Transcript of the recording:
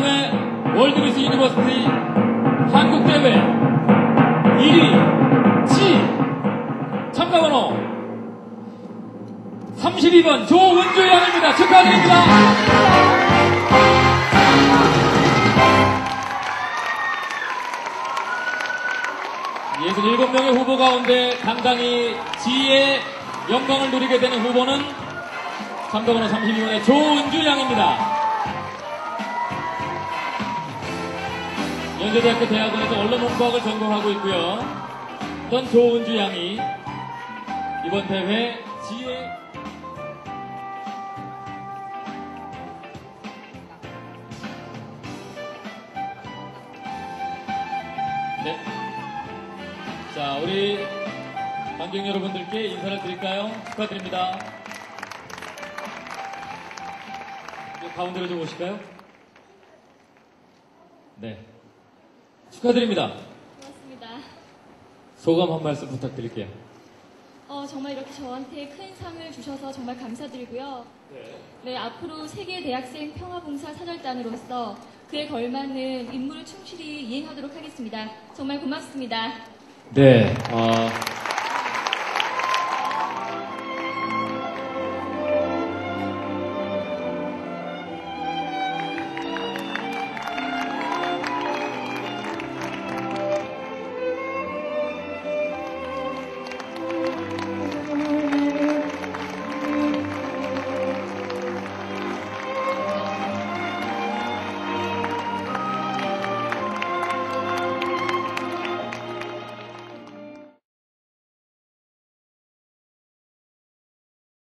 2023회 월드미스유니버시티 한국대회 1위 지 참가번호 32번 조은주 양입니다. 축하드립니다. 예술 7명의 후보 가운데 당당히 지의 영광을 누리게 되는 후보는 참가번호 32번의 조은주 양입니다. 연세대학교 대학원에서 언론홍보학을 전공하고 있고요. 어떤 조은주 양이 이번 대회 지혜 네. 자, 우리 관객 여러분들께 인사를 드릴까요? 축하드립니다. 가운데로 좀 오실까요? 네. 축하드립니다. 고맙습니다. 소감 한 말씀 부탁드릴게요. 정말 이렇게 저한테 큰 상을 주셔서 정말 감사드리고요. 네, 앞으로 세계 대학생 평화봉사 사절단으로서 그에 걸맞는 임무를 충실히 이행하도록 하겠습니다. 정말 고맙습니다. 네.